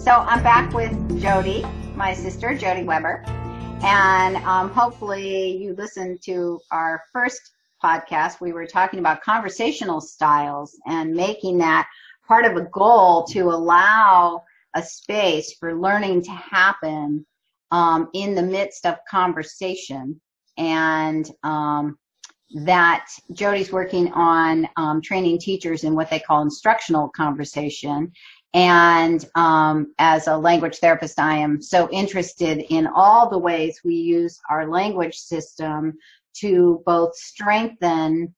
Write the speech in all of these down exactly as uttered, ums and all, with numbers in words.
So I'm back with Jodi, my sister, Jodi Weber, and um, hopefully you listened to our first podcast. We were talking about conversational styles and making that part of a goal to allow a space for learning to happen um, in the midst of conversation, and um, that Jodi's working on um, training teachers in what they call instructional conversation. And um, as a language therapist, I am so interested in all the ways we use our language system to both strengthen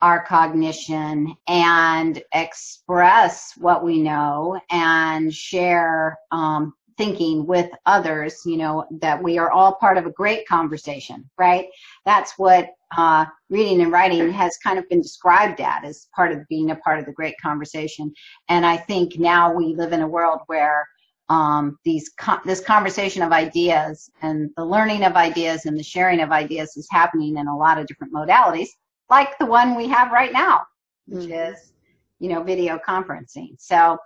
our cognition and express what we know and share um, thinking with others, you know, that we are all part of a great conversation, right? That's what uh, reading and writing has kind of been described at, as part of being a part of the great conversation. And I think now we live in a world where um, these co- this conversation of ideas and the learning of ideas and the sharing of ideas is happening in a lot of different modalities, like the one we have right now, which mm-hmm. is, you know, video conferencing. So,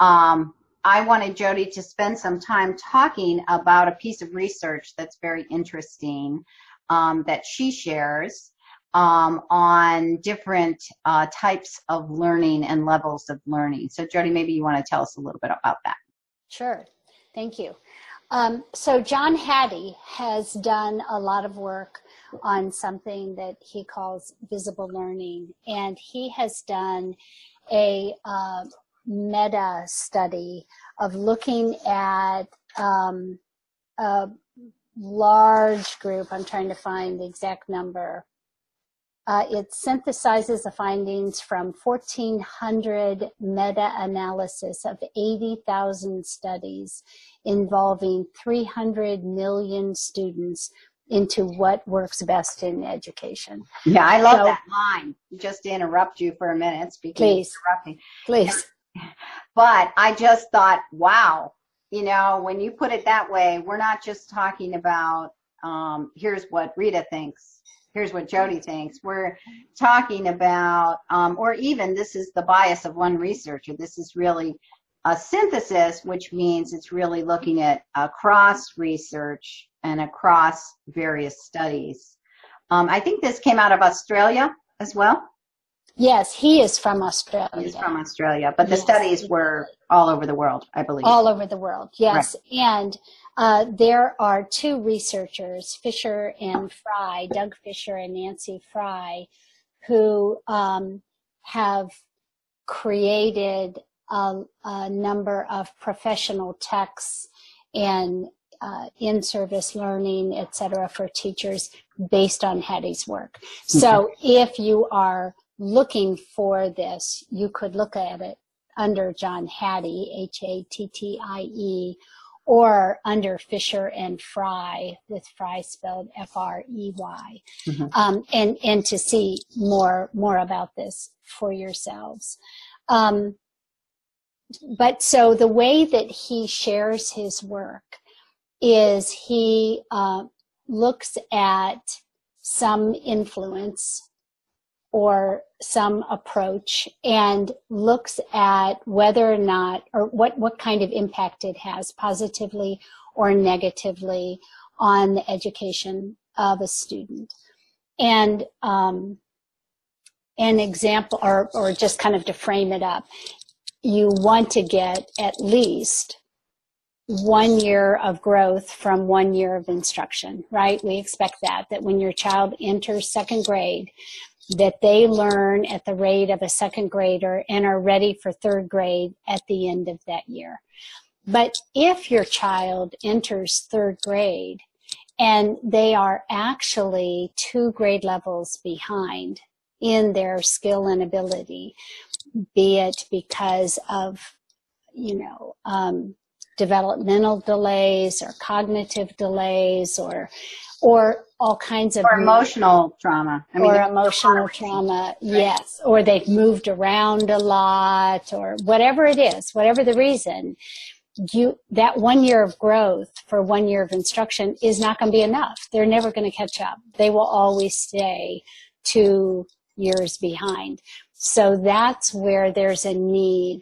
um, I wanted Jodi to spend some time talking about a piece of research that's very interesting um, that she shares um, on different uh, types of learning and levels of learning. So Jodi, maybe you want to tell us a little bit about that. Sure. Thank you. Um, so John Hattie has done a lot of work on something that he calls visible learning, and he has done a uh, meta study of looking at um, a large group. I'm trying to find the exact number. Uh, it synthesizes the findings from fourteen hundred meta-analysis of eighty thousand studies involving three hundred million students into what works best in education. Yeah, I love so, that line. Just to interrupt you for a minute, speaking please, of interrupting. Please. But I just thought, wow, you know, when you put it that way, we're not just talking about um, here's what Rita thinks, here's what Jodi thinks. We're talking about, um, or even this is the bias of one researcher. This is really a synthesis, which means it's really looking at across research and across various studies. Um, I think this came out of Australia as well. Yes, he is from Australia. He's from Australia, but the yes. studies were all over the world, I believe. All over the world, yes. Right. And uh, there are two researchers, Fisher and Frey, Doug Fisher and Nancy Frey, who um, have created a, a number of professional texts and Uh, in-service learning, et cetera, for teachers based on Hattie's work. So if you are looking for this, you could look at it under John Hattie, H A T T I E, or under Fisher and Frey, with Frey spelled F R E Y, mm-hmm. um, and, and to see more, more about this for yourselves. Um, but so the way that he shares his work is he uh, looks at some influence or some approach and looks at whether or not, or what, what kind of impact it has positively or negatively on the education of a student. And um, an example, or, or just kind of to frame it up, you want to get at least one year of growth from one year of instruction, right? We expect that, that when your child enters second grade, that they learn at the rate of a second grader and are ready for third grade at the end of that year. But if your child enters third grade and they are actually two grade levels behind in their skill and ability, be it because of, you know, um, developmental delays or cognitive delays or or all kinds of or emotional trauma. I mean, or emotional trauma, yes. Or they've moved around a lot or whatever it is, whatever the reason, you that one year of growth for one year of instruction is not going to be enough. They're never going to catch up. They will always stay two years behind. So that's where there's a need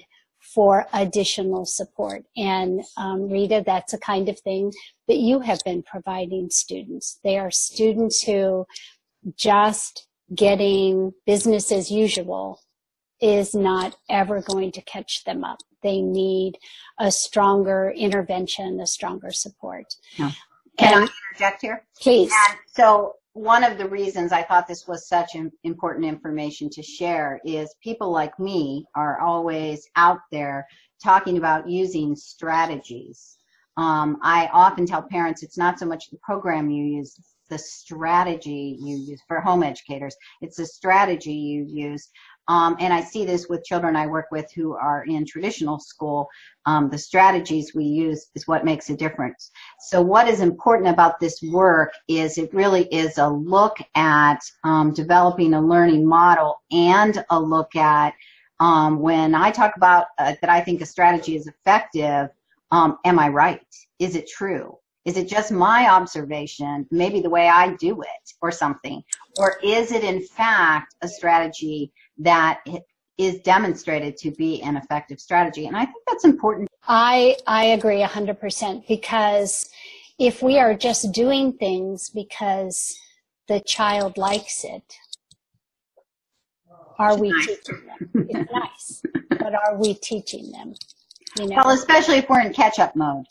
for additional support. And um, Rita, that's a kind of thing that you have been providing students. They are students who just getting business as usual is not ever going to catch them up. They need a stronger intervention, a stronger support. Yeah. Can and, I interject here? Please. And so one of the reasons I thought this was such important information to share is people like me are always out there talking about using strategies. Um, I often tell parents it's not so much the program you use, it's the strategy you use. For home educators, it's the strategy you use. Um, and I see this with children I work with who are in traditional school. Um, the strategies we use is what makes a difference. So what is important about this work is it really is a look at um, developing a learning model and a look at um, when I talk about uh, that I think a strategy is effective, um, am I right? Is it true? Is it just my observation, maybe the way I do it or something? Or is it in fact a strategy that is demonstrated to be an effective strategy? And I think that's important. I, I agree one hundred percent, because if we are just doing things because the child likes it, are it's we nice. teaching them? It's nice, but are we teaching them? You know? Well, especially if we're in catch-up mode.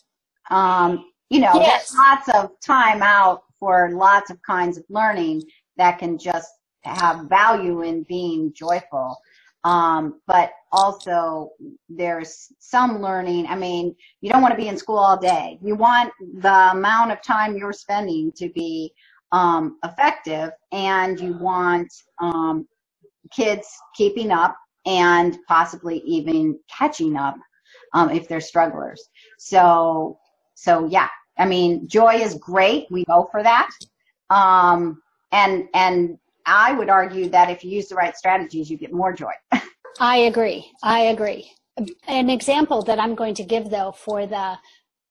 Um, You know, yes. There's lots of time out for lots of kinds of learning that can just have value in being joyful. Um, but also there's some learning. I mean, you don't want to be in school all day. You want the amount of time you're spending to be um, effective, and you want um, kids keeping up and possibly even catching up um, if they're strugglers. So... So yeah, I mean, joy is great. We go for that. Um, and, and I would argue that if you use the right strategies, you get more joy. I agree. I agree. An example that I'm going to give though for the,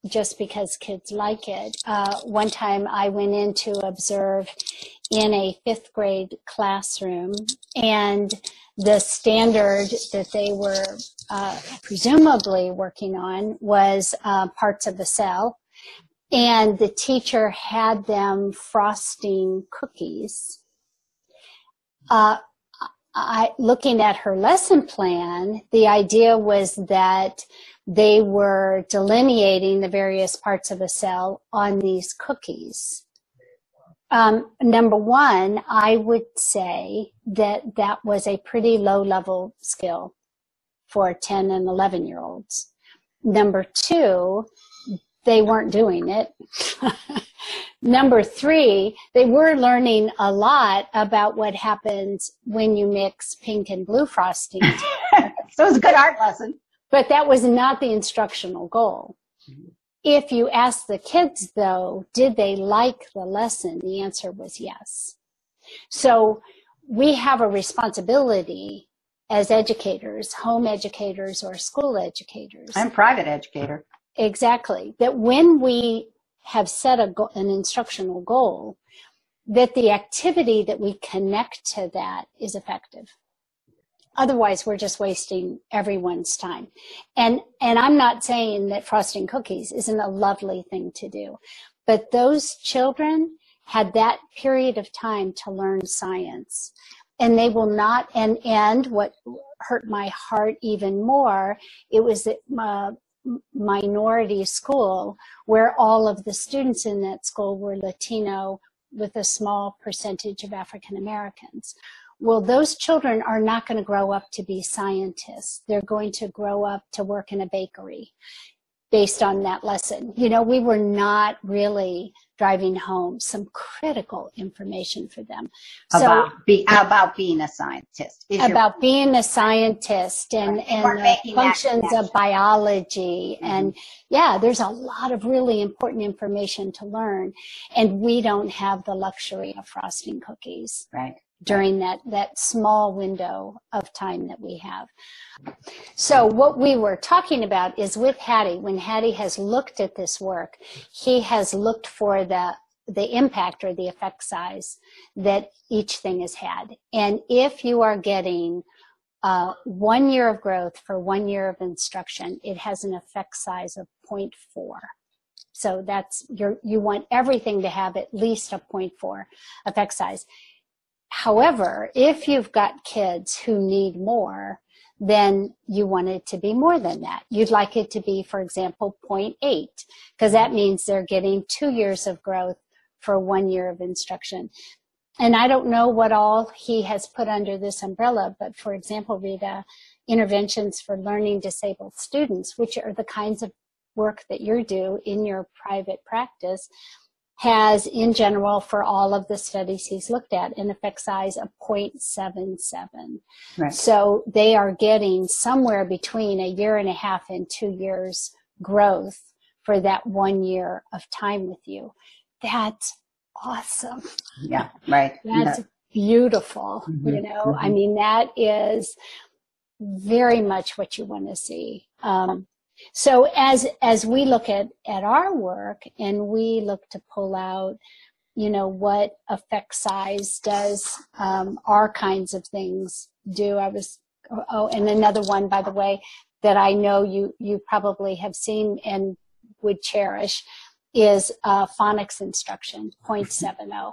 just because kids like it. Uh, one time I went in to observe in a fifth grade classroom, and the standard that they were uh, presumably working on was uh, parts of a cell, and the teacher had them frosting cookies. Uh, I, looking at her lesson plan, the idea was that they were delineating the various parts of a cell on these cookies. Um, number one, I would say that that was a pretty low-level skill for ten and eleven-year-olds. Number two, they weren't doing it. Number three, they were learning a lot about what happens when you mix pink and blue frosting together. So it was a good art lesson. But that was not the instructional goal. If you ask the kids, though, did they like the lesson, the answer was yes. So we have a responsibility as educators, home educators or school educators. I'm a private educator. Exactly. That when we have set a go- an instructional goal, that the activity that we connect to that is effective. Otherwise, we're just wasting everyone's time. And and I'm not saying that frosting cookies isn't a lovely thing to do, but those children had that period of time to learn science. And they will not, and, and what hurt my heart even more, it was a uh, minority school where all of the students in that school were Latino with a small percentage of African Americans. Well, those children are not going to grow up to be scientists. They're going to grow up to work in a bakery based on that lesson. You know, we were not really driving home some critical information for them. About, so, be, about being a scientist. Is about your, being a scientist and, and the functions of biology. Mm-hmm. And yeah, there's a lot of really important information to learn. And we don't have the luxury of frosting cookies. Right. During that, that small window of time that we have. So what we were talking about is with Hattie, when Hattie has looked at this work, he has looked for the, the impact or the effect size that each thing has had. And if you are getting uh, one year of growth for one year of instruction, it has an effect size of zero point four. So that's your, you want everything to have at least a zero point four effect size. However, if you've got kids who need more, then you want it to be more than that. You'd like it to be, for example, zero point eight, because that means they're getting two years of growth for one year of instruction. And I don't know what all he has put under this umbrella, but for example, Rita, interventions for learning disabled students, which are the kinds of work that you do in your private practice, has in general for all of the studies he's looked at an effect size of zero point seven seven. Right. So they are getting somewhere between a year and a half and two years growth for that one year of time with you. That's awesome. Yeah, right. That's yeah. beautiful. Mm-hmm. You know, mm-hmm. I mean, that is very much what you want to see. Um, So as as we look at, at our work and we look to pull out, you know, what effect size does um, our kinds of things do. I was, oh, and another one, by the way, that I know you, you probably have seen and would cherish is uh, phonics instruction, zero point seven zero. zero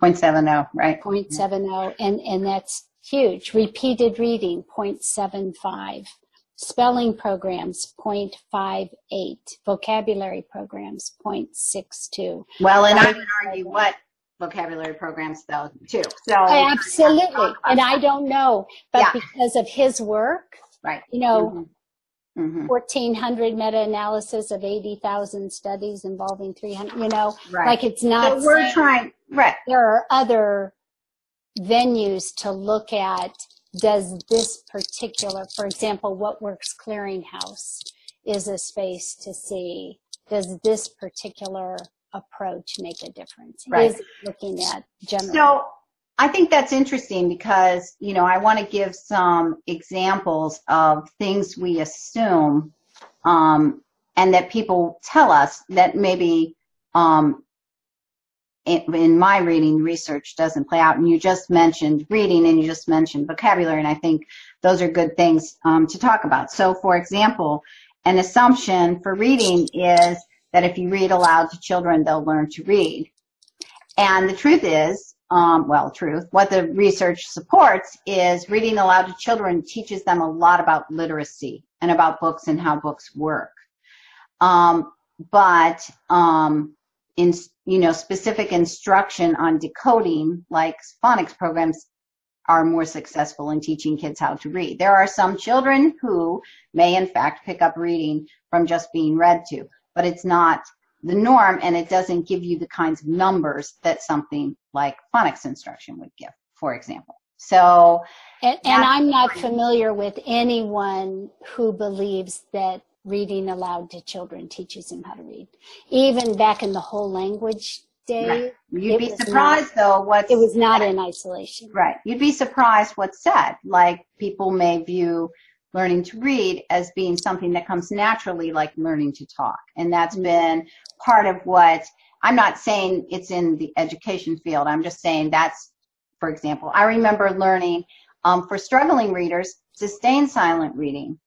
point seven zero, right. zero point seven zero, and, and that's huge. Repeated reading, zero point seven five. Spelling programs, zero point five eight. Vocabulary programs, zero point six two. Well, and I would argue what vocabulary programs, though, too. So absolutely. And I don't know, but yeah. because of his work, right? You know, mm-hmm. Mm-hmm. fourteen hundred meta-analysis of eighty thousand studies involving three hundred, you know, right. like it's not. So we're trying, right. There are other venues to look at. Does this particular, for example, What Works Clearinghouse is a space to see, does this particular approach make a difference? Right. Is it looking at general? So I think that's interesting because, you know, I want to give some examples of things we assume um, and that people tell us that maybe um, in my reading research doesn't play out. And you just mentioned reading and you just mentioned vocabulary, and I think those are good things um, to talk about. So for example, an assumption for reading is that if you read aloud to children, they'll learn to read. And the truth is, um, well, truth, what the research supports is reading aloud to children teaches them a lot about literacy and about books and how books work. Um, but um, in you know, specific instruction on decoding, like phonics programs, are more successful in teaching kids how to read. There are some children who may, in fact, pick up reading from just being read to, but it's not the norm, and it doesn't give you the kinds of numbers that something like phonics instruction would give, for example. So, and, and I'm not familiar with anyone who believes that reading aloud to children teaches them how to read. Even back in the whole language day. Right. You'd be surprised, not, though, what it was not in isolation. Right. You'd be surprised what's said. Like, people may view learning to read as being something that comes naturally, like learning to talk. And that's been part of what, I'm not saying it's in the education field. I'm just saying that's, for example, I remember learning um, for struggling readers, sustained silent reading.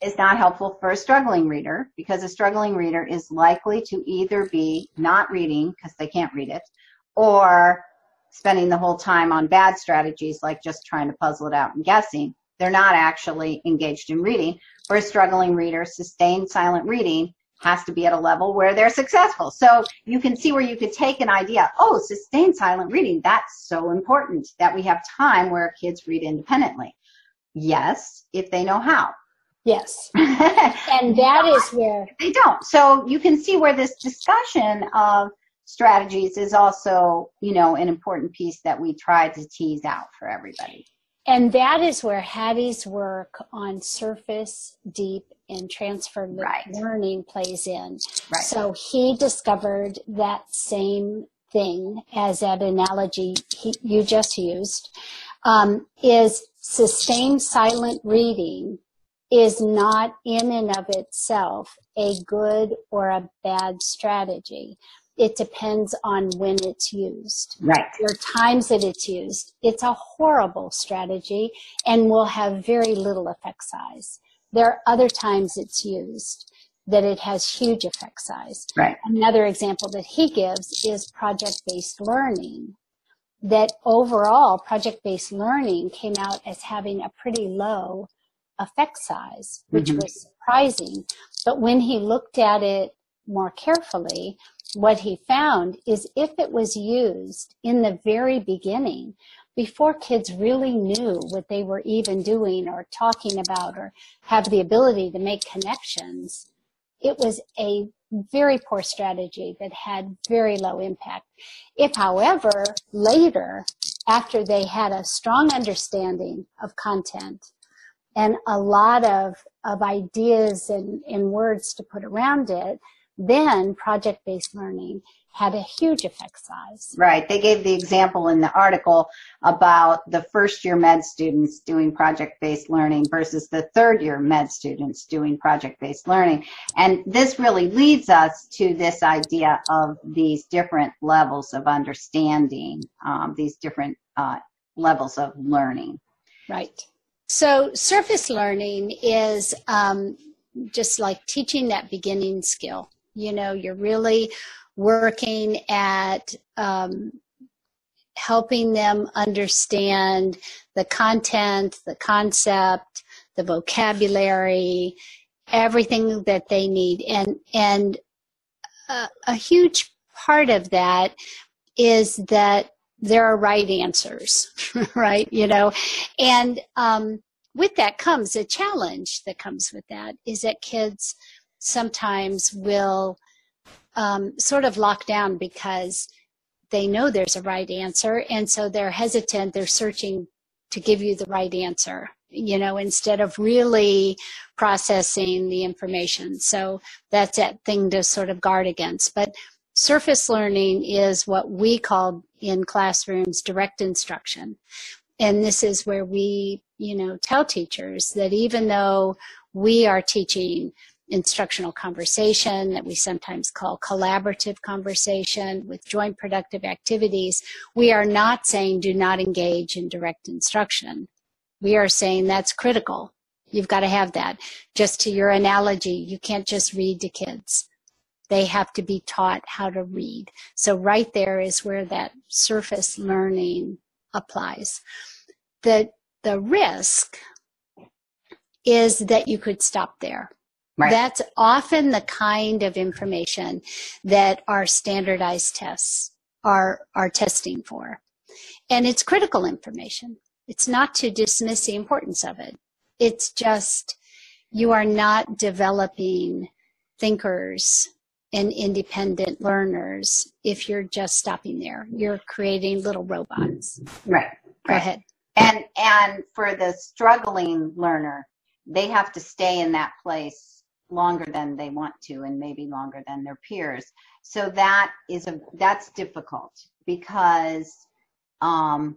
It's not helpful for a struggling reader because a struggling reader is likely to either be not reading because they can't read it or spending the whole time on bad strategies like just trying to puzzle it out and guessing. They're not actually engaged in reading. For a struggling reader, sustained silent reading has to be at a level where they're successful. So you can see where you could take an idea, oh, sustained silent reading, that's so important that we have time where kids read independently. Yes, if they know how. Yes. And that is where they don't. So you can see where this discussion of strategies is also, you know, an important piece that we try to tease out for everybody. And that is where Hattie's work on surface, deep, and transfer right. learning plays in. Right. So he discovered that same thing as that analogy he, you just used, um, is sustained silent reading is not in and of itself a good or a bad strategy. it depends on when it's used. Right. There are times that it's used. It's a horrible strategy and will have very little effect size. There are other times it's used that it has huge effect size. Right. Another example that he gives is project-based learning. That overall, project-based learning came out as having a pretty low effect size, which mm-hmm. was surprising. But when he looked at it more carefully, what he found is if it was used in the very beginning, before kids really knew what they were even doing or talking about or have the ability to make connections, it was a very poor strategy that had very low impact. If, however, later, after they had a strong understanding of content and a lot of, of ideas and, and words to put around it, then project-based learning had a huge effect size. Right. They gave the example in the article about the first-year med students doing project-based learning versus the third-year med students doing project-based learning. And this really leads us to this idea of these different levels of understanding, um, these different uh, levels of learning. Right. So surface learning is um, just like teaching that beginning skill. You know, you're really working at um, helping them understand the content, the concept, the vocabulary, everything that they need. And, and a, a huge part of that is that there are right answers, right? You know, and um, with that comes a challenge that comes with that is that kids sometimes will um, sort of lock down because they know there's a right answer, and so they're hesitant, they're searching to give you the right answer, you know, instead of really processing the information. So that's that thing to sort of guard against. But surface learning is what we call in classrooms direct instruction. And this is where we, you know, tell teachers that even though we are teaching instructional conversation that we sometimes call collaborative conversation with joint productive activities, we are not saying do not engage in direct instruction. We are saying that's critical. You've got to have that. Just to your analogy, you can't just read to kids. They have to be taught how to read. So right there is where that surface learning applies. The, the risk is that you could stop there. Right. That's often the kind of information that our standardized tests are, are testing for. And it's critical information. It's not to dismiss the importance of it. It's just you are not developing thinkers and independent learners if you're just stopping there. You're creating little robots. Right. Go ahead. And, and for the struggling learner, they have to stay in that place longer than they want to, and maybe longer than their peers. So that is a that's difficult because um,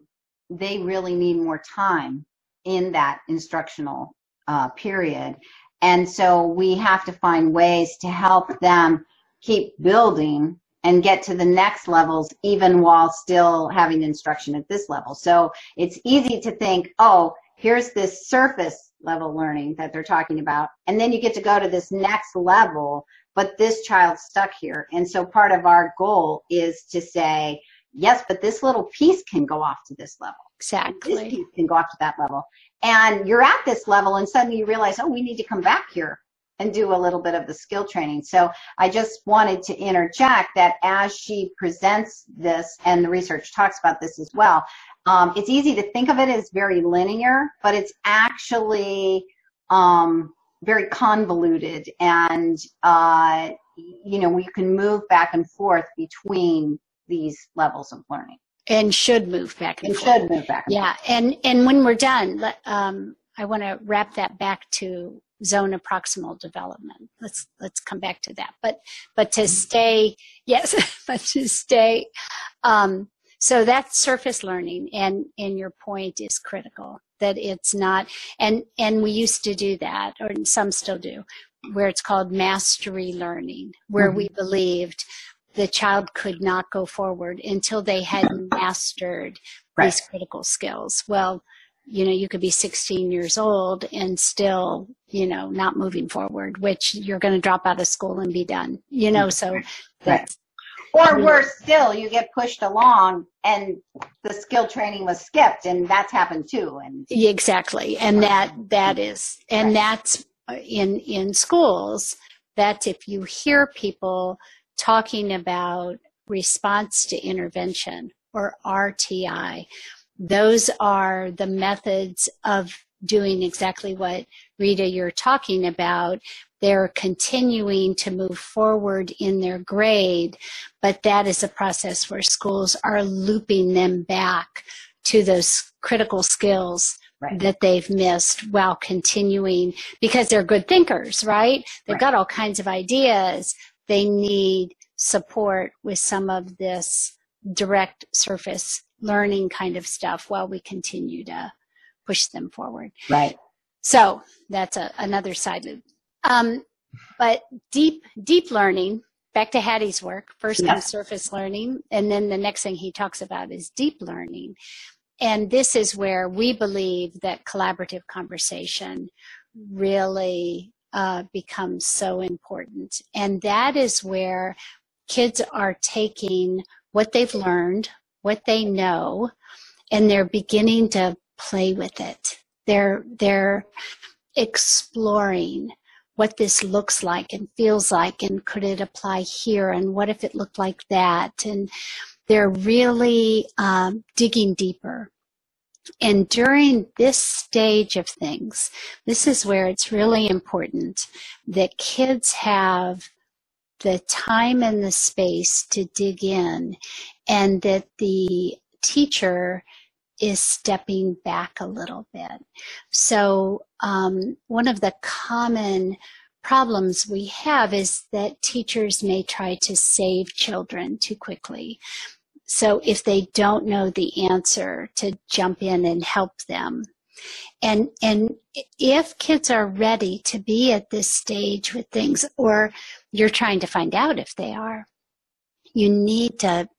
they really need more time in that instructional uh, period. And so we have to find ways to help them keep building and get to the next levels, even while still having instruction at this level. So it's easy to think, oh, here's this surface level learning that they're talking about, and then you get to go to this next level, but this child's stuck here. And so part of our goal is to say, yes, but this little piece can go off to this level. Exactly. This piece can go off to that level. And you're at this level, and suddenly you realize, oh, we need to come back here and do a little bit of the skill training. So I just wanted to interject that as she presents this, and the research talks about this as well, Um, it's easy to think of it as very linear, but it's actually um, very convoluted, and uh, you know, we can move back and forth between these levels of learning, and should move back and, and forth. Should move back. And yeah, forth. and and when we're done, um, I want to wrap that back to zone of proximal development. Let's let's come back to that, but but to stay, yes, but to stay. Um, So that's surface learning, and, and your point is critical, that it's not, and, and we used to do that, or some still do, where it's called mastery learning, where mm-hmm. we believed the child could not go forward until they had mastered right. these critical skills. Well, you know, you could be sixteen years old and still, you know, not moving forward, which you're going to drop out of school and be done, you know, so that's. Right. Or worse still, you get pushed along and the skill training was skipped, and that's happened too. And exactly. And that, that is, and right. that's in, in schools, that's if you hear people talking about response to intervention or R T I, those are the methods of doing exactly what, Rita, you're talking about. They're continuing to move forward in their grade, but that is a process where schools are looping them back to those critical skills right. that they've missed while continuing, because they're good thinkers, right? They've right. got all kinds of ideas. They need support with some of this direct surface learning kind of stuff while we continue to push them forward. Right. So that's a, another side loop. Um, but deep, deep learning, back to Hattie's work, first yeah. comes surface learning, and then the next thing he talks about is deep learning. And this is where we believe that collaborative conversation really uh, becomes so important. And that is where kids are taking what they've learned, what they know, and they're beginning to play with it. They're, they're exploring what this looks like and feels like, and could it apply here, and what if it looked like that? And they're really um, digging deeper. And during this stage of things, this is where it's really important that kids have the time and the space to dig in, and that the teacher is stepping back a little bit. So um, one of the common problems we have is that teachers may try to save children too quickly. So if they don't know the answer, to jump in and help them. And, and if kids are ready to be at this stage with things, or you're trying to find out if they are, you need to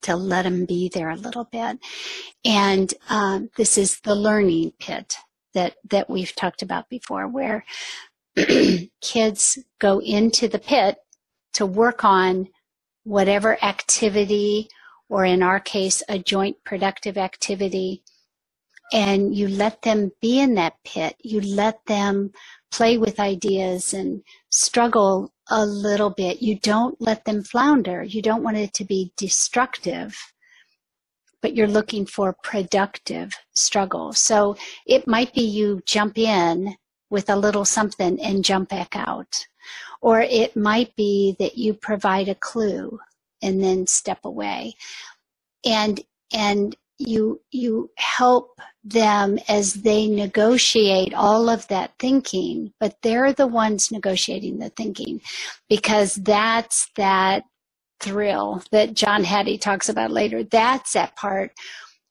to let them be there a little bit. And um, this is the learning pit that, that we've talked about before, where kids go into the pit to work on whatever activity, or in our case, a joint productive activity, and you let them be in that pit. You let them play with ideas and struggle a little bit. You don't let them flounder. You don't want it to be destructive, but you're looking for productive struggle. So it might be you jump in with a little something and jump back out. Or it might be that you provide a clue and then step away. And, and you, you help them as they negotiate all of that thinking, but they're the ones negotiating the thinking, because that's that thrill that John Hattie talks about later. That's that part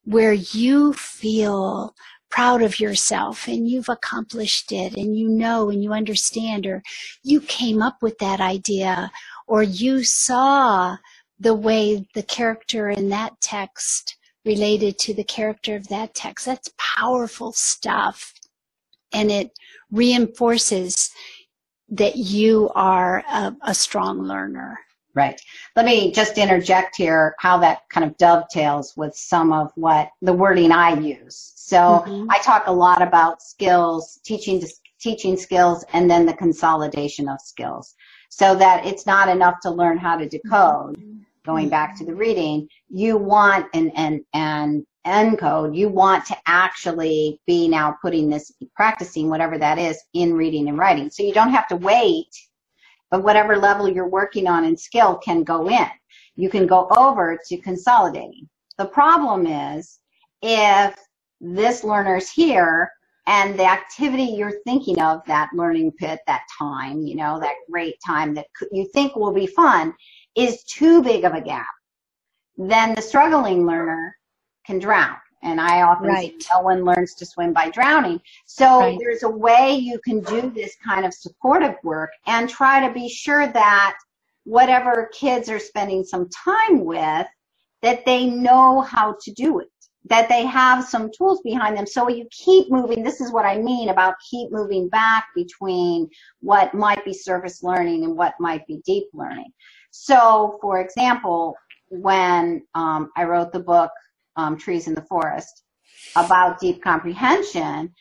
where you feel proud of yourself and you've accomplished it, and you know, and you understand, or you came up with that idea, or you saw the way the character in that text related to the character of that text. That's powerful stuff. And it reinforces that you are a, a strong learner. Right. Let me just interject here how that kind of dovetails with some of what the wording I use. So mm-hmm. I talk a lot about skills, teaching, teaching skills, and then the consolidation of skills, so that it's not enough to learn how to decode. Mm-hmm. Going back to the reading, you want an and and encode. You want to actually be now putting this, practicing whatever that is in reading and writing. So you don't have to wait, but whatever level you're working on in skill can go in. You can go over to consolidating. The problem is if this learner's here and the activity you're thinking of, that learning pit, that time, you know, that great time that you think will be fun, is too big of a gap, then the struggling learner can drown. And I often right. say no one learns to swim by drowning. So right. there's a way you can do this kind of supportive work and try to be sure that whatever kids are spending some time with, that they know how to do it, that they have some tools behind them. So you keep moving. This is what I mean about keep moving back between what might be surface learning and what might be deep learning. So, for example, when um, I wrote the book, um, Trees in the Forest, about deep comprehension,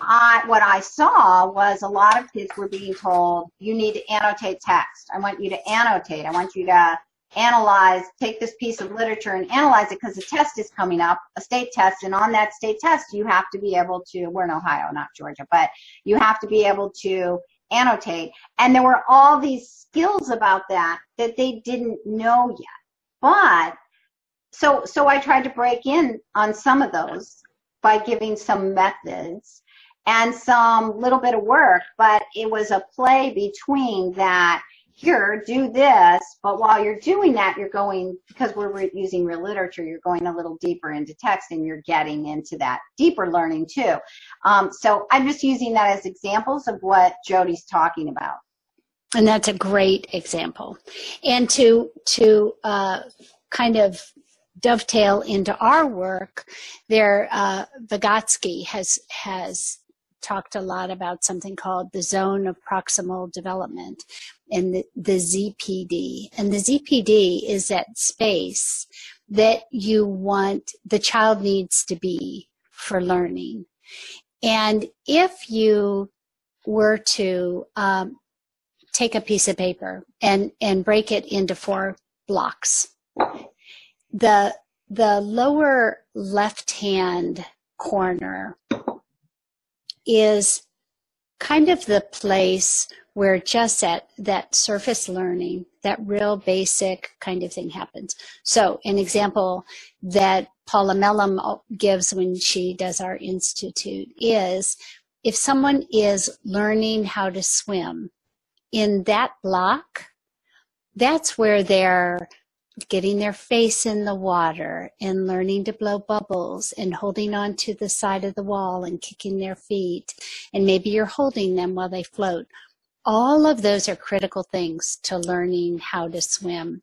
I, what I saw was a lot of kids were being told, you need to annotate text. I want you to annotate. I want you to analyze, take this piece of literature and analyze it because a test is coming up, a state test, and on that state test you have to be able to, we're in Ohio, not Georgia, but you have to be able to annotate. And there were all these skills about that that they didn't know yet. But, so, so I tried to break in on some of those by giving some methods and some little bit of work, but it was a play between that, here, do this, but while you're doing that, you're going, because we're re using real literature, you're going a little deeper into text and you're getting into that deeper learning too. Um, so I'm just using that as examples of what Jodi's talking about. And that's a great example. And to, to uh, kind of dovetail into our work, there, uh, Vygotsky has, has talked a lot about something called the zone of proximal development, and the, the Z P D. And the Z P D is that space that you want, the child needs to be for learning. And if you were to um, take a piece of paper and, and break it into four blocks, the, the lower left-hand corner is kind of the place where just that, that surface learning, that real basic kind of thing happens. So an example that Paula Mellum gives when she does our institute is if someone is learning how to swim in that block, that's where they're getting their face in the water and learning to blow bubbles and holding on to the side of the wall and kicking their feet. And maybe you're holding them while they float. All of those are critical things to learning how to swim.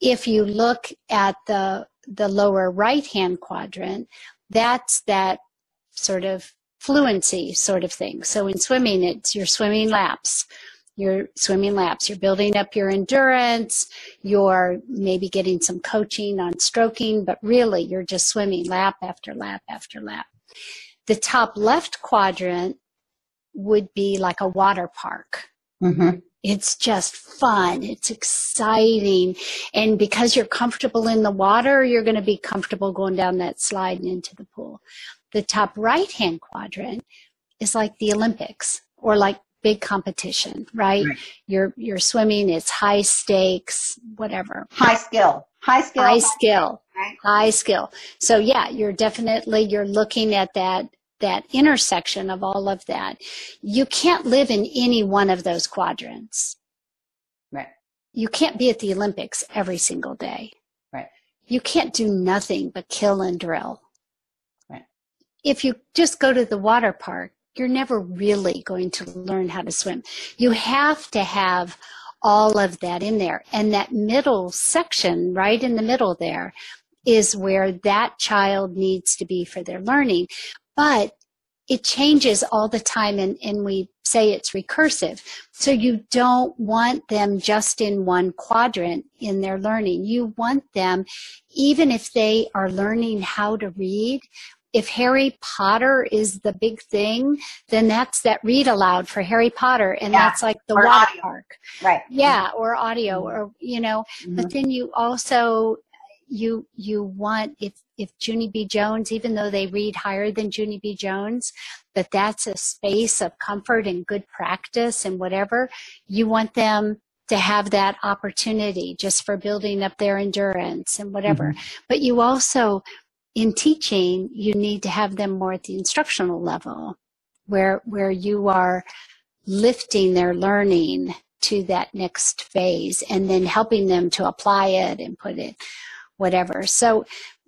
If you look at the, the lower right-hand quadrant, that's that sort of fluency sort of thing. So in swimming, it's your swimming laps. You're swimming laps, you're building up your endurance, you're maybe getting some coaching on stroking, but really you're just swimming lap after lap after lap. The top left quadrant would be like a water park. Mm-hmm. It's just fun, it's exciting, and because you're comfortable in the water, you're going to be comfortable going down that slide and into the pool. The top right-hand quadrant is like the Olympics, or like big competition, right? right? You're you're swimming. It's high stakes, whatever. High skill, high skill, high skill, right? high skill. So yeah, you're definitely you're looking at that that intersection of all of that. You can't live in any one of those quadrants, right? You can't be at the Olympics every single day, right? You can't do nothing but kill and drill, right? If you just go to the water park, you're never really going to learn how to swim. You have to have all of that in there. And that middle section, right in the middle there, is where that child needs to be for their learning. But it changes all the time, and, and we say it's recursive. So you don't want them just in one quadrant in their learning. You want them, even if they are learning how to read, if Harry Potter is the big thing, then that's that read aloud for Harry Potter, and yeah. that's like the or water audio. park. Right. Yeah, or audio, mm-hmm. or, you know, mm-hmm. but then you also, you you want, if, if Junie B. Jones, even though they read higher than Junie B. Jones, but that's a space of comfort and good practice and whatever, you want them to have that opportunity just for building up their endurance and whatever. Mm-hmm. But you also... in teaching, you need to have them more at the instructional level where where you are lifting their learning to that next phase and then helping them to apply it and put it whatever. So,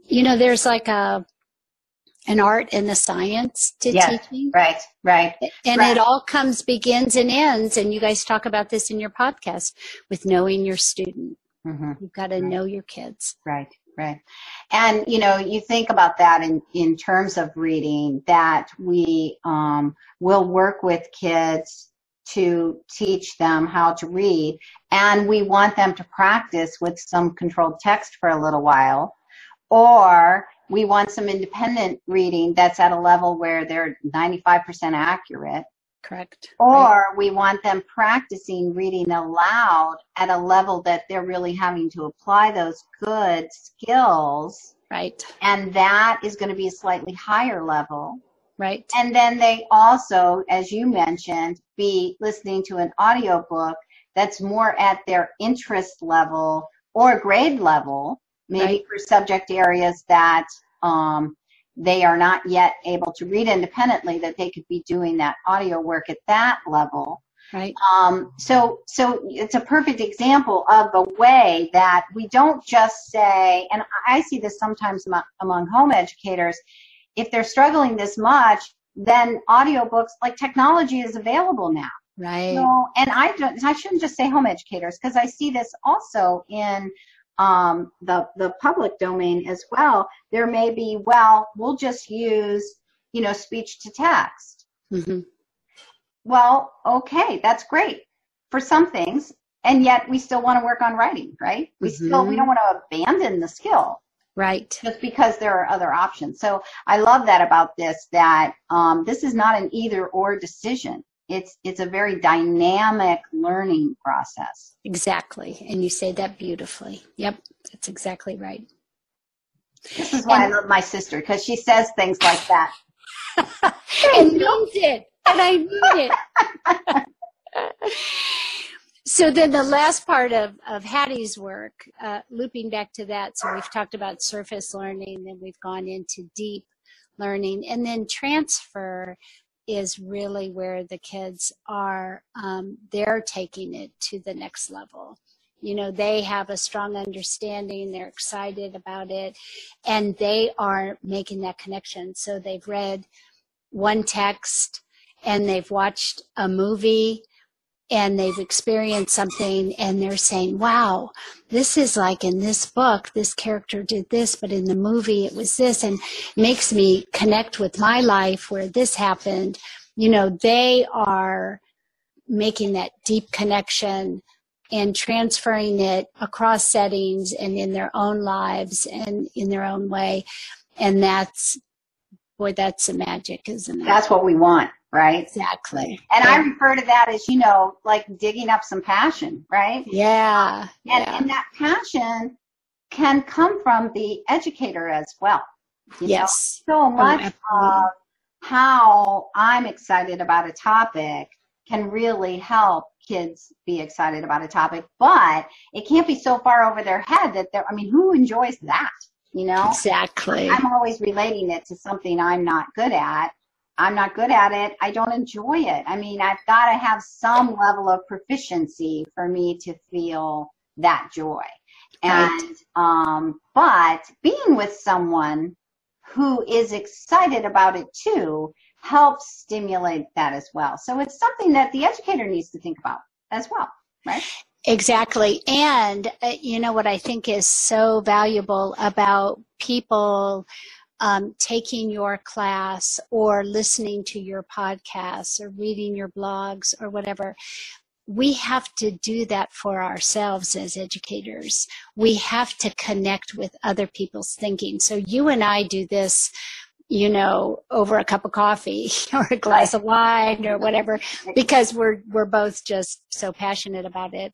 you know, there's like a, an art and a science to yeah, teaching. Right, right. And right. it all comes, begins and ends, and you guys talk about this in your podcast, with knowing your student. Mm-hmm. You've got to right. know your kids. Right, right. And, you know, you think about that in, in terms of reading, that we um, will work with kids to teach them how to read, and we want them to practice with some controlled text for a little while, or we want some independent reading that's at a level where they're ninety-five percent accurate. Correct. Or right. we want them practicing reading aloud at a level that they're really having to apply those good skills. Right. And that is going to be a slightly higher level. Right. And then they also, as you mentioned, be listening to an audiobook that's more at their interest level or grade level, maybe right. for subject areas that um, they are not yet able to read independently, that they could be doing that audio work at that level. Right. Um, so, so it's a perfect example of a way that we don't just say, and I see this sometimes among home educators, if they're struggling this much, then audiobooks, like technology is available now. Right. So, and I don't, I shouldn't just say home educators, because I see this also in um, the, the public domain as well. There may be, well, we'll just use, you know, speech to text. Mm-hmm. Well, okay, that's great for some things. And yet we still want to work on writing, right? We mm-hmm. still, we don't want to abandon the skill. Right. Just because there are other options. So I love that about this, that um, this is not an either or decision. It's it's a very dynamic learning process. Exactly. And you say that beautifully. Yep. That's exactly right. This is why and, I love my sister, because she says things like that. And means it. And I mean it. So then the last part of, of Hattie's work, uh, looping back to that, so we've talked about surface learning, then we've gone into deep learning, and then transfer is really where the kids are, um, they're taking it to the next level. You know, they have a strong understanding, they're excited about it, and they are making that connection. So they've read one text, and they've watched a movie, and they've experienced something, and they're saying, wow, this is like in this book, this character did this, but in the movie it was this, and makes me connect with my life where this happened. You know, they are making that deep connection and transferring it across settings and in their own lives and in their own way. And that's, boy, that's the magic, isn't it? That's what we want. Right? Exactly. And yeah. I refer to that as, you know, like digging up some passion, right? Yeah. And, yeah. and that passion can come from the educator as well. You yes. know? So much oh, of how I'm excited about a topic can really help kids be excited about a topic, but it can't be so far over their head that they're, I mean, who enjoys that? You know? Exactly. I'm always relating it to something I'm not good at. I'm not good at it. I don't enjoy it. I mean, I've got to have some level of proficiency for me to feel that joy. Right. And, um, but being with someone who is excited about it too helps stimulate that as well. So it's something that the educator needs to think about as well, right? Exactly. And uh, you know what I think is so valuable about people Um, taking your class or listening to your podcasts or reading your blogs or whatever, we have to do that for ourselves as educators. We have to connect with other people's thinking. So you and I do this, you know, over a cup of coffee or a glass of wine or whatever, because we're we're both just so passionate about it.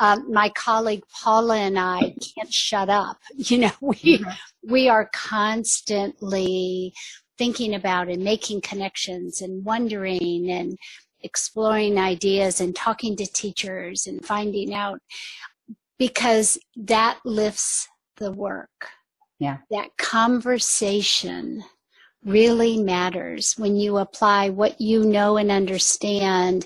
Um, my colleague Paula and I can't shut up. You know, we mm-hmm. we are constantly thinking about and making connections and wondering and exploring ideas and talking to teachers and finding out, because that lifts the work. Yeah, that conversation really matters when you apply what you know and understand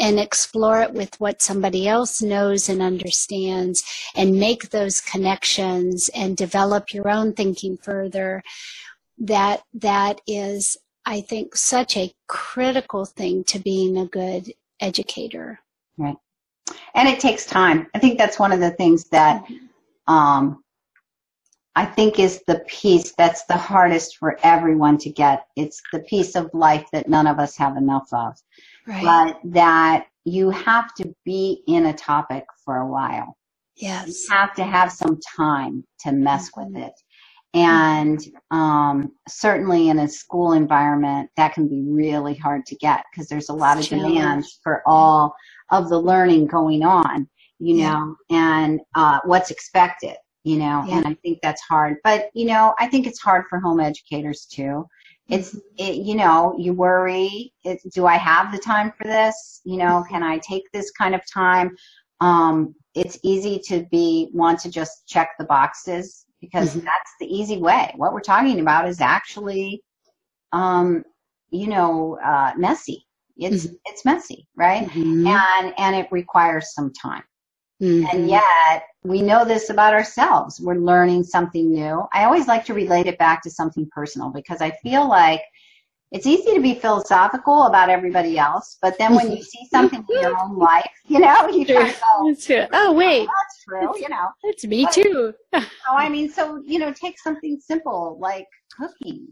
and explore it with what somebody else knows and understands and make those connections and develop your own thinking further. that that is, I think, such a critical thing to being a good educator. Right. And it takes time. I think that's one of the things that um, I think is the piece that's the hardest for everyone to get. It's the piece of life that none of us have enough of. Right. But that you have to be in a topic for a while. Yes. You have to have some time to mess mm-hmm. with it. And um, certainly in a school environment, that can be really hard to get because there's a lot it's of demands for all of the learning going on, you yeah. know, and uh, what's expected, you know, yeah. and I think that's hard. But, you know, I think it's hard for home educators, too. It's, it, you know, you worry, it, do I have the time for this? You know, can I take this kind of time? Um, it's easy to be want to just check the boxes. Because mm-hmm. that's the easy way. What we're talking about is actually, um, you know, uh, messy. It's mm-hmm. it's messy, right? Mm-hmm. And and it requires some time. Mm-hmm. And yet we know this about ourselves. We're learning something new. I always like to relate it back to something personal because I feel like it's easy to be philosophical about everybody else, but then when you see something in your own life, you know, you try to go, that's true. Oh, wait. Oh, that's true, you know. It's me but, too. Oh, I mean, so, you know, take something simple like cooking,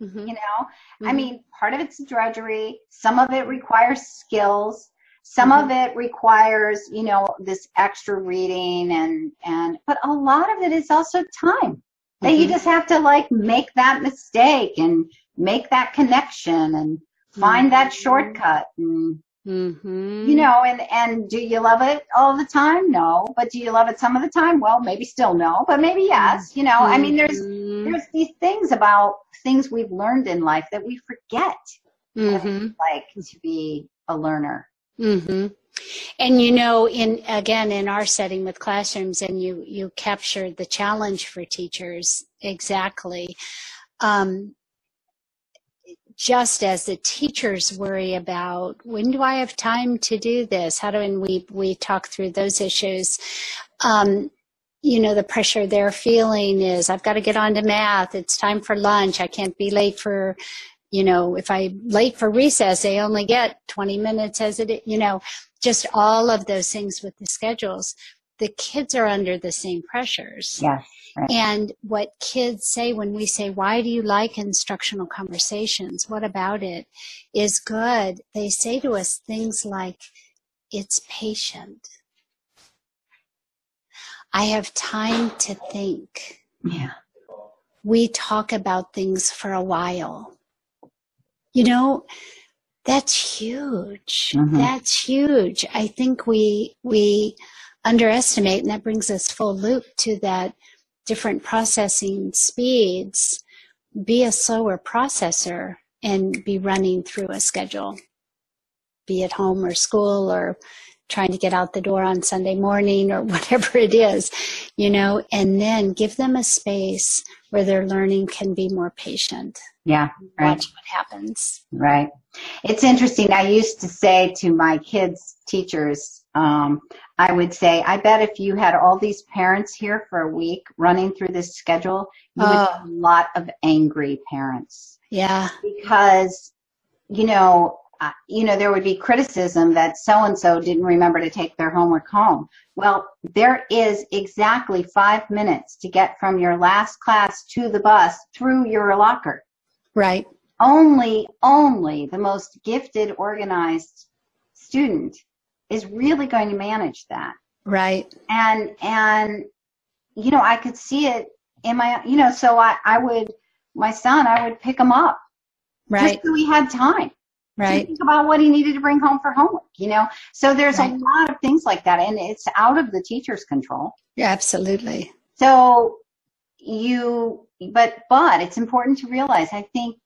mm-hmm. you know. Mm-hmm. I mean, part of it's drudgery. Some of it requires skills. Some mm-hmm. of it requires, you know, this extra reading and, and, but a lot of it is also time. That you just have to like make that mistake and make that connection and find mm-hmm. that shortcut and mm-hmm. you know, and and do you love it all the time? No. But do you love it some of the time? Well, maybe still no, but maybe yes. You know, mm-hmm. I mean, there's there's these things about things we've learned in life that we forget mm-hmm. like to be a learner. Mm-hmm. And, you know, in again, in our setting with classrooms, and you, you captured the challenge for teachers exactly. Um, just as the teachers worry about, when do I have time to do this? How do and we, we talk through those issues. Um, you know, the pressure they're feeling is, I've got to get on to math. It's time for lunch. I can't be late for you know, if I'm late for recess, they only get twenty minutes as it, you know, just all of those things with the schedules. The kids are under the same pressures. Yeah, right. And what kids say when we say, why do you like instructional conversations? What about it is good? They say to us things like, it's patient. I have time to think. Yeah. We talk about things for a while. You know, that's huge. Mm-hmm. That's huge. I think we we underestimate, and that brings us full loop to that different processing speeds. Be a slower processor and be running through a schedule, be at home or school or trying to get out the door on Sunday morning or whatever it is, you know, and then give them a space where their learning can be more patient. Yeah. Right. Watch what happens. Right. It's interesting. I used to say to my kids' teachers, um, I would say, I bet if you had all these parents here for a week running through this schedule, you oh. would have a lot of angry parents. Yeah. Because, you know, Uh, you know, there would be criticism that so-and-so didn't remember to take their homework home. Well, there is exactly five minutes to get from your last class to the bus through your locker. Right. Only, only the most gifted, organized student is really going to manage that. Right. And, and, you know, I could see it in my, you know, so I, I would, my son, I would pick him up. Right. Just so we had time. Right. Think about what he needed to bring home for homework, you know. So there's right. a lot of things like that, and it's out of the teacher's control. Yeah, absolutely. So you, but but it's important to realize, I think,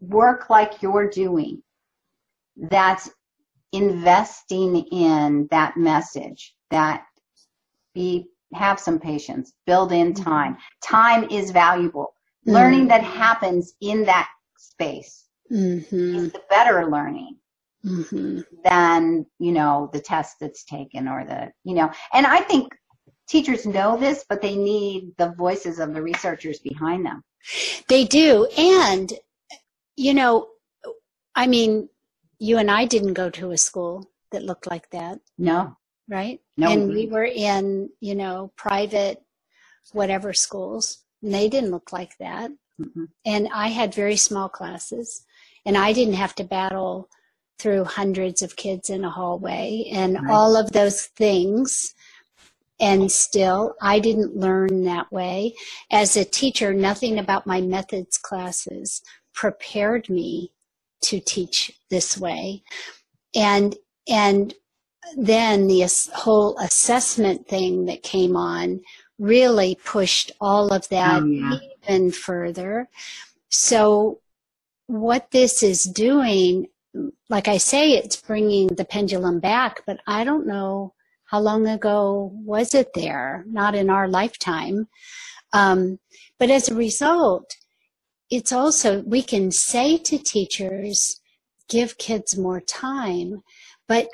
work like you're doing. That's investing in that message. That be have some patience. Build in time. Time is valuable. Mm. Learning that happens in that space. Mm-hmm. It's the better learning mm-hmm. than, you know, the test that's taken or the, you know, and I think teachers know this, but they need the voices of the researchers behind them. They do. And, you know, I mean, you and I didn't go to a school that looked like that. No. Right? No. And we were in, you know, private whatever schools, and they didn't look like that. Mm-hmm. And I had very small classes, and I didn't have to battle through hundreds of kids in a hallway and right. all of those things. And still, I didn't learn that way. As a teacher, nothing about my methods classes prepared me to teach this way. And and then the whole assessment thing that came on really pushed all of that oh, yeah. even further. So what this is doing, like I say, it's bringing the pendulum back, but I don't know how long ago was it there? Not in our lifetime. Um, but as a result, it's also, we can say to teachers, give kids more time, but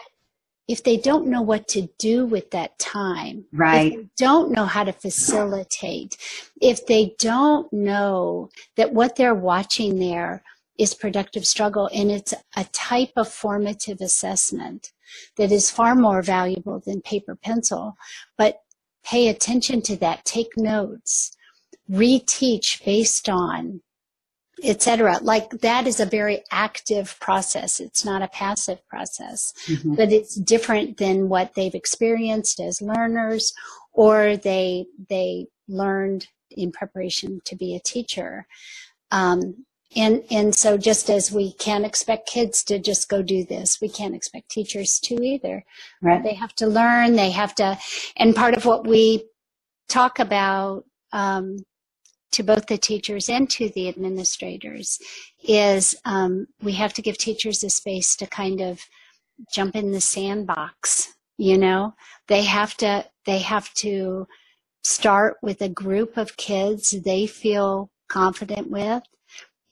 if they don't know what to do with that time, right. if they don't know how to facilitate, if they don't know that what they're watching there is productive struggle, and it's a type of formative assessment that is far more valuable than paper pencil, but pay attention to that, take notes, reteach based on, et cetera. Like that is a very active process. It's not a passive process, mm-hmm. but it's different than what they've experienced as learners, or they they learned in preparation to be a teacher. Um, And and so just as we can't expect kids to just go do this, we can't expect teachers to either. Right. They have to learn, they have to, and part of what we talk about um, to both the teachers and to the administrators is um, we have to give teachers a space to kind of jump in the sandbox, you know? They have to, they have to start with a group of kids they feel confident with,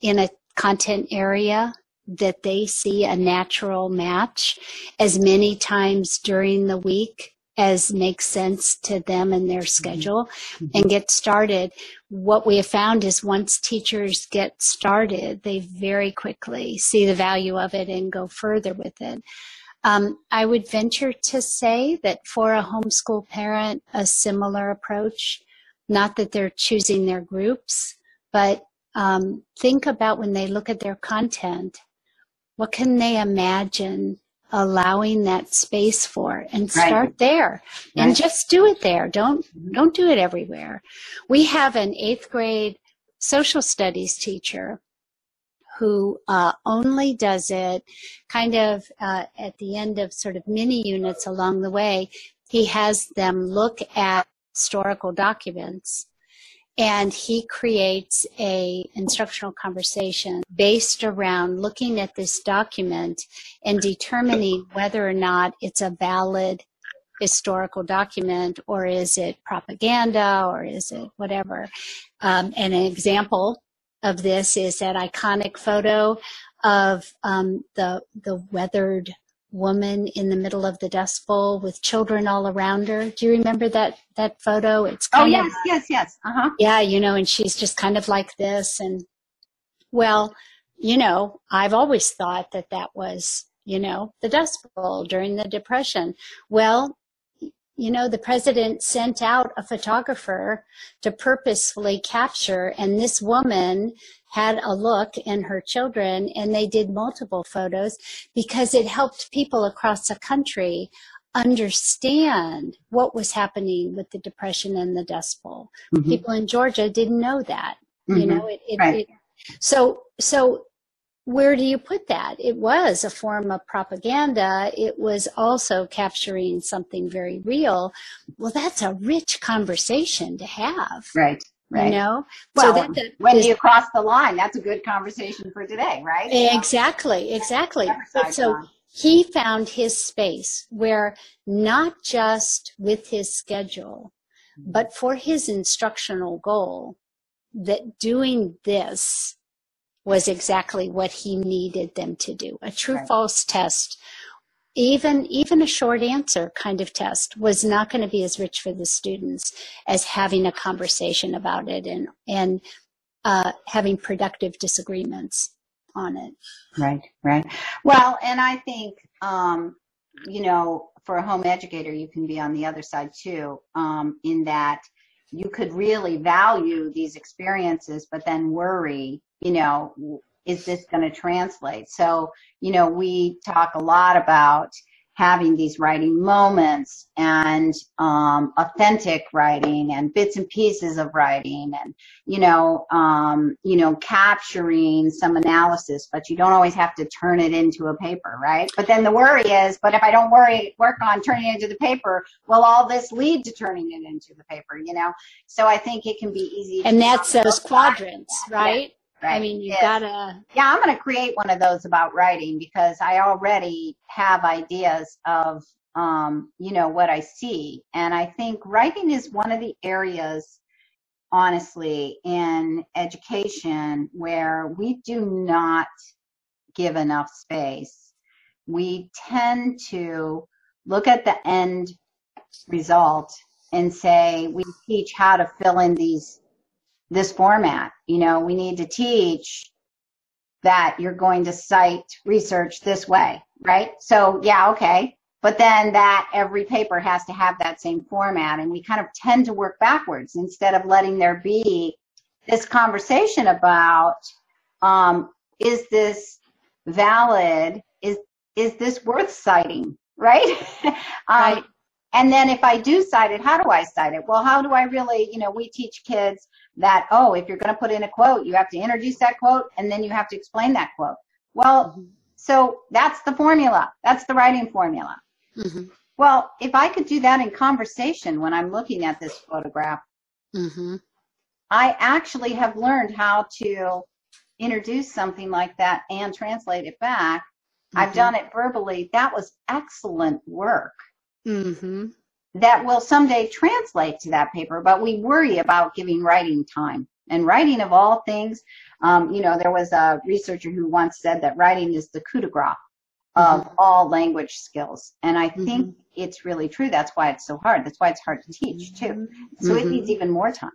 in a content area that they see a natural match, as many times during the week as makes sense to them and their schedule, mm-hmm. and get started. What we have found is once teachers get started, they very quickly see the value of it and go further with it. Um, I would venture to say that for a homeschool parent, a similar approach, not that they're choosing their groups, but Um, think about when they look at their content, what can they imagine allowing that space for, and start right. there right. and just do it there. Don't, don't do it everywhere. We have an eighth grade social studies teacher who uh, only does it kind of uh, at the end of sort of mini units along the way. He has them look at historical documents, and he creates a instructional conversation based around looking at this document and determining whether or not it's a valid historical document, or is it propaganda, or is it whatever. Um, and an example of this is that iconic photo of um, the the weathered woman in the middle of the Dust Bowl with children all around her. Do you remember that that photo? It's kind oh yes, of, yes, yes. Uh huh. Yeah, you know, and she's just kind of like this, and well, you know, I've always thought that that was, you know, the Dust Bowl during the Depression. Well, you know, the president sent out a photographer to purposefully capture, and this woman had a look, and her children, and they did multiple photos because it helped people across the country understand what was happening with the Depression and the Dust Bowl. Mm-hmm. People in Georgia didn't know that, mm-hmm. you know, it, it, right. it, so, so where do you put that? It was a form of propaganda. It was also capturing something very real. Well, that's a rich conversation to have. Right, right. You know? Well, so that, that when is, you cross the line, that's a good conversation for today, right? Exactly, exactly. But so on. He found his space where not just with his schedule, but for his instructional goal, that doing this was exactly what he needed them to do. A true right. false test, even even a short answer kind of test, was not going to be as rich for the students as having a conversation about it and and uh, having productive disagreements on it. Right, right. Well, and I think, um, you know, for a home educator, you can be on the other side too, um, in that you could really value these experiences, but then worry, you know, is this going to translate? So, you know, we talk a lot about having these writing moments and um, authentic writing and bits and pieces of writing and, you know, um, you know, capturing some analysis, but you don't always have to turn it into a paper, right? But then the worry is, but if I don't worry, work on turning it into the paper, will all this lead to turning it into the paper, you know? So I think it can be easy. And that's those quadrants, right? Yeah. Right. I mean, you gotta. Yeah, I'm gonna create one of those about writing because I already have ideas of, um, you know, what I see, and I think writing is one of the areas, honestly, in education where we do not give enough space. We tend to look at the end result and say we teach how to fill in these. This format, you know, we need to teach that you're going to cite research this way, right? So, yeah, okay. But then that every paper has to have that same format. And we kind of tend to work backwards instead of letting there be this conversation about, um, is this valid? Is, is this worth citing, right? um, right. And then if I do cite it, how do I cite it? Well, how do I really, you know, we teach kids that, oh, if you're going to put in a quote, you have to introduce that quote, and then you have to explain that quote. Well, mm-hmm. So that's the formula. That's the writing formula. Mm-hmm. Well, if I could do that in conversation when I'm looking at this photograph, mm-hmm. I actually have learned how to introduce something like that and translate it back. Mm-hmm. I've done it verbally. That was excellent work. Mm-hmm. That will someday translate to that paper, but we worry about giving writing time. And writing of all things, um, you know, there was a researcher who once said that writing is the coup de grace of mm-hmm. all language skills. And I think mm-hmm. it's really true. That's why it's so hard. That's why it's hard to teach, too. So mm-hmm. it needs even more time.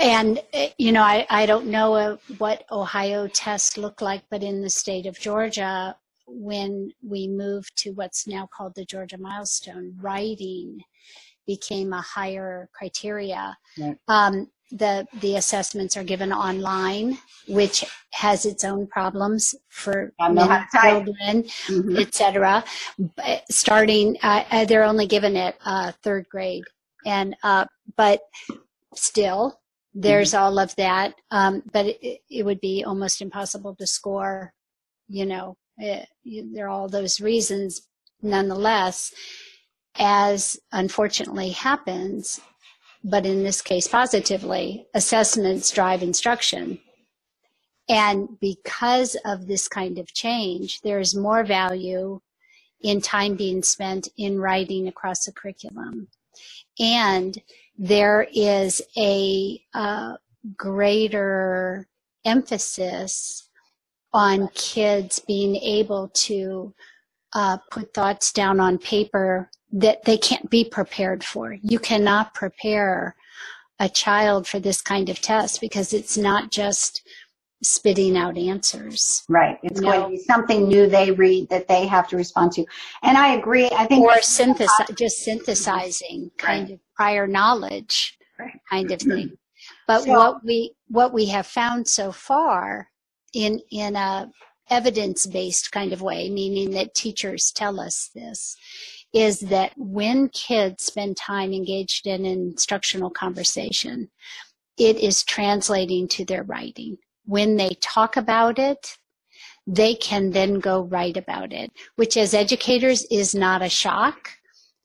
And, you know, I, I don't know what Ohio tests look like, but in the state of Georgia, when we moved to what's now called the Georgia Milestone, writing became a higher criteria. Right. Um, the the assessments are given online, which has its own problems for men, children, mm-hmm. et cetera. Starting, uh, they're only given at uh, third grade, and uh, but still, there's mm-hmm. all of that. Um, but it, it would be almost impossible to score, you know. It, there are all those reasons, nonetheless, as unfortunately happens, but in this case positively, assessments drive instruction. And because of this kind of change, there is more value in time being spent in writing across the curriculum. And there is a uh, greater emphasis on kids being able to uh, put thoughts down on paper that they can't be prepared for. You cannot prepare a child for this kind of test because it's not just spitting out answers. Right. It's you going know? to be something new they read that they have to respond to. And I agree. I think or synthesi- just synthesizing kind right. of prior knowledge right. kind of thing. But so, what we what we have found so far in in a evidence-based kind of way, meaning that teachers tell us this, is that when kids spend time engaged in instructional conversation, it is translating to their writing. When they talk about it, they can then go write about it, which as educators is not a shock.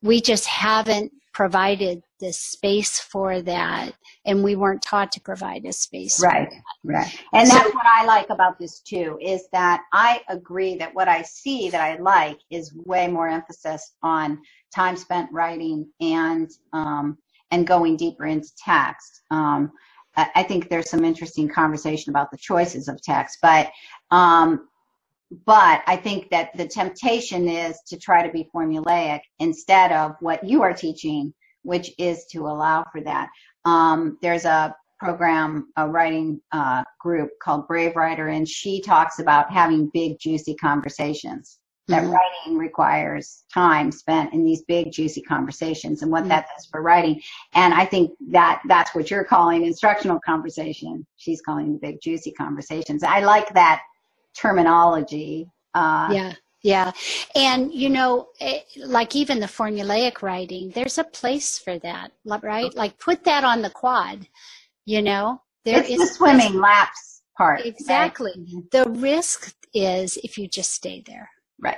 We just haven't provided the space for that, and we weren't taught to provide a space right for that. Right. And so, that's what I like about this too, is that I agree that what I see that I like is way more emphasis on time spent writing and um and going deeper into text. um I, I think there's some interesting conversation about the choices of text, but um But I think that the temptation is to try to be formulaic instead of what you are teaching, which is to allow for that. Um, there's a program, a writing uh, group called Brave Writer, and she talks about having big, juicy conversations. That mm-hmm. writing requires time spent in these big, juicy conversations, and what mm-hmm. that does for writing. And I think that that's what you're calling instructional conversation. She's calling big, juicy conversations. I like that terminology. Uh, yeah. Yeah. And, you know, it, like even the formulaic writing, there's a place for that, right? Like put that on the quad, you know. There it's is the swimming risk. Laps part. Exactly. Right? The risk is if you just stay there. Right.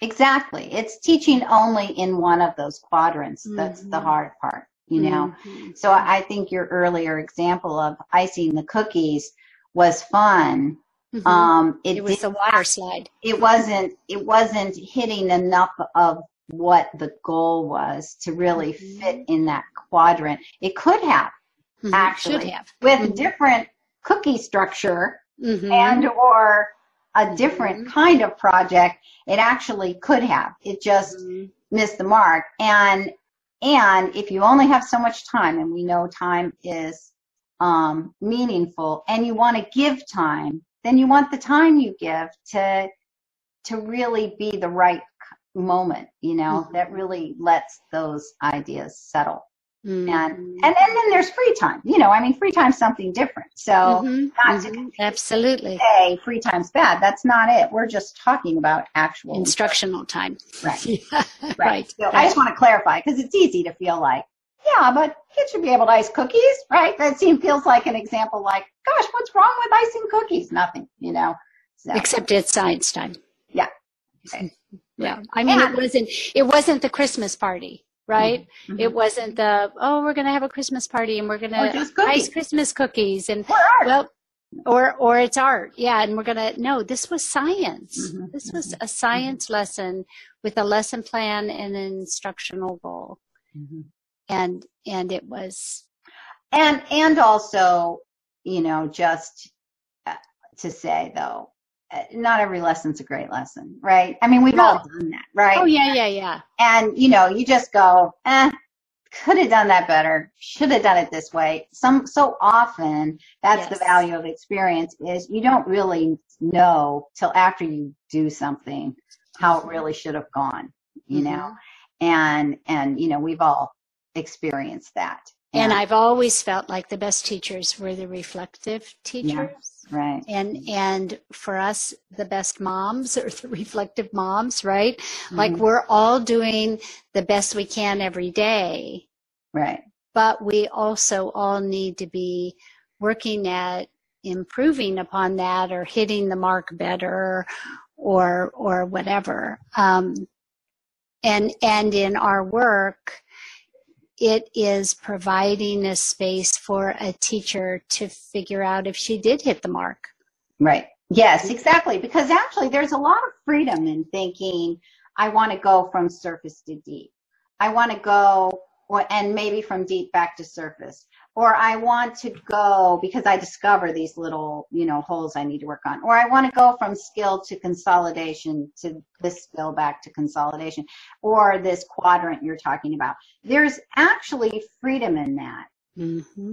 Exactly. It's teaching only in one of those quadrants. Mm-hmm. That's the hard part, you know. Mm-hmm. So I think your earlier example of icing the cookies was fun. Mm-hmm. Um, it, it was the water slide. It wasn't, it wasn't hitting enough of what the goal was to really mm-hmm. fit in that quadrant. It could have mm-hmm. actually have. with mm-hmm. different cookie structure mm-hmm. and or a different mm-hmm. kind of project. It actually could have. It just mm-hmm. missed the mark. And, and if you only have so much time, and we know time is um, meaningful, and you want to give time, then you want the time you give to to really be the right moment, you know, mm-hmm. that really lets those ideas settle. Mm-hmm. And, and then, then there's free time, you know, I mean, free time's something different. So mm-hmm. not mm-hmm. to absolutely say free time's bad. That's not it. We're just talking about actual instructional time. Right. Yeah. Right. right. So right. I just want to clarify, because it's easy to feel like, yeah, but kids should be able to ice cookies, right? That seems feels like an example like, gosh, what's wrong with icing cookies? Nothing, you know. So. Except it's science time. Yeah. Okay. Yeah. I mean, yeah. it wasn't it wasn't the Christmas party, right? Mm-hmm. It wasn't the, oh, we're going to have a Christmas party and we're going to ice Christmas cookies. And well, or or it's art. Yeah, and we're going to, no, this was science. Mm-hmm. This was mm-hmm. a science mm-hmm. lesson with a lesson plan and an instructional goal. Mm-hmm. And, and it was, and, and also, you know, just to say though, not every lesson's a great lesson, right? I mean, we've no. all done that, right? Oh yeah, yeah, yeah. And you know, you just go, eh, could have done that better. Should have done it this way. Some, so often that's yes. the value of experience is you don't really know till after you do something, how it really should have gone, you mm-hmm. know? And, and, you know, we've all experience that. And, and I've always felt like the best teachers were the reflective teachers. Yeah, right. And and for us, the best moms are the reflective moms, right? Mm-hmm. Like we're all doing the best we can every day. Right. But we also all need to be working at improving upon that or hitting the mark better or or whatever. Um and and in our work it is providing a space for a teacher to figure out if she did hit the mark. Right. Yes, exactly. Because actually there's a lot of freedom in thinking, I want to go from surface to deep. I want to go or, and maybe from deep back to surface. Or I want to go because I discover these little, you know, holes I need to work on. Or I want to go from skill to consolidation to this skill back to consolidation, or this quadrant you're talking about. There's actually freedom in that mm-hmm.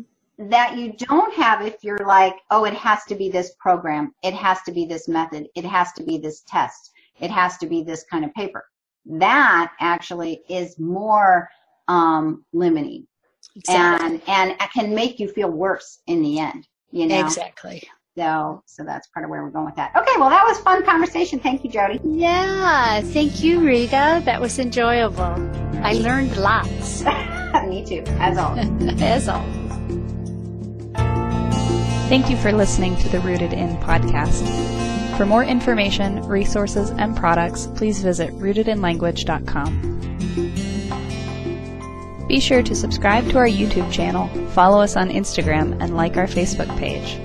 that you don't have if you're like, oh, it has to be this program. It has to be this method. It has to be this test. It has to be this kind of paper. That actually is more um, limiting. Exactly. And, and it can make you feel worse in the end, you know? Exactly. So, so that's part of where we're going with that. Okay. Well, that was a fun conversation. Thank you, Jodi. Yeah. Thank you, Rita. That was enjoyable. I learned lots. Me too. As always. As always. Thank you for listening to the Rooted In podcast. For more information, resources, and products, please visit rooted in language dot com. Be sure to subscribe to our YouTube channel, follow us on Instagram, and like our Facebook page.